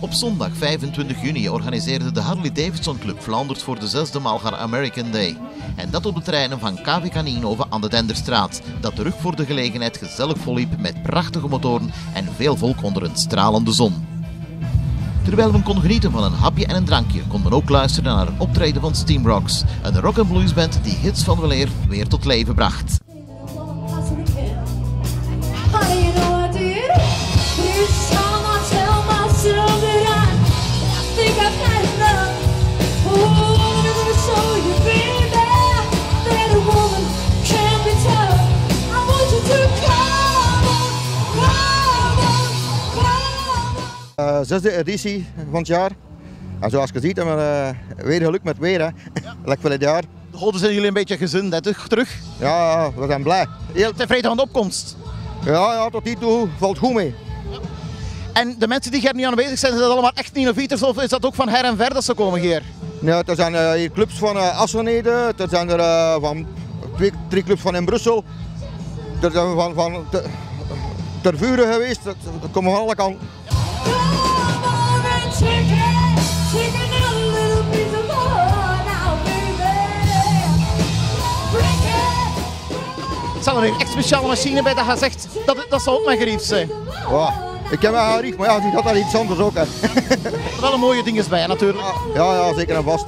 Op zondag 25 juni organiseerde de Harley Davidson Club Flanders voor de 6e maal haar American Day. En dat op de terreinen van KVK Ninove aan de Denderstraat, dat de rug voor de gelegenheid gezellig volliep met prachtige motoren en veel volk onder een stralende zon. Terwijl men kon genieten van een hapje en een drankje, kon men ook luisteren naar een optreden van Steam Rocks, een rock and blues band die hits van weleer weer tot leven bracht. Zesde editie van het jaar. En zoals je ziet hebben we weer geluk met weer. Ja. Lekker voor het jaar. De goden zijn jullie een beetje gezin, hè, terug? Ja, we zijn blij. Heel tevreden van de opkomst? Ja, tot hier toe valt goed mee. Ja. En de mensen die hier nu aanwezig zijn, zijn dat allemaal echt Ninovieters of is dat ook van her en ver dat ze komen hier? Ja, er zijn hier clubs van Assenheden, er zijn er van drie clubs van in Brussel, er zijn van Ter Vuren geweest, dat komen van alle kanten. Zal er een echt speciale machine bij dat je zegt dat zal ook mijn gerief zijn? Ja, ik ken mijn gerief, maar ja, die had daar iets anders ook. Hè. Er wel een mooie dinges bij, natuurlijk. Ja, zeker en vast.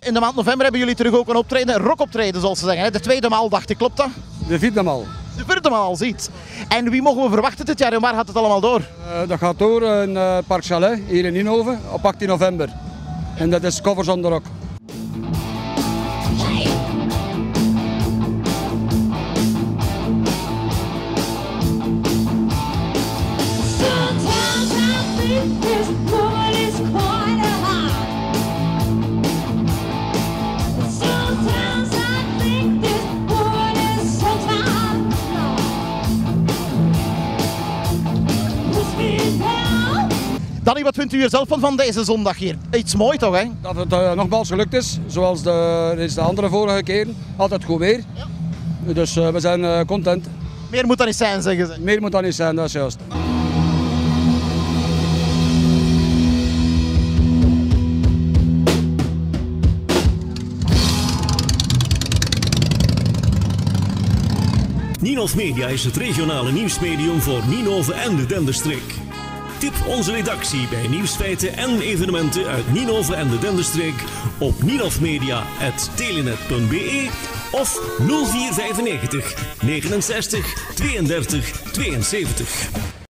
In de maand november hebben jullie terug ook een optreden, een rockoptreden zoals ze zeggen. Hè? De tweede maal, dacht ik, klopt dat? De vierde maal. De vierde maal, ziet. En wie mogen we verwachten dit jaar en waar gaat het allemaal door? Dat gaat door in Park Chalet, hier in Inhoven, op 18 november. En dat is Covers on the Rock. Danny, wat vindt u er zelf van deze zondag hier? Iets mooi toch, hè? Dat het nogmaals gelukt is, zoals de andere vorige keer. Altijd goed weer. Ja. Dus we zijn content. Meer moet dat niet zijn, zeggen ze. Meer moet dat niet zijn, dat is juist. NinofMedia is het regionale nieuwsmedium voor Ninove en de Denderstreek. Tip onze redactie bij nieuwsfeiten en evenementen uit Ninove en de Denderstreek op ninofmedia@telenet.be of 0495 69 32 72.